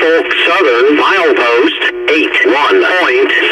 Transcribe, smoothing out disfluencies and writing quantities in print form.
Norfolk Southern milepost 81.5.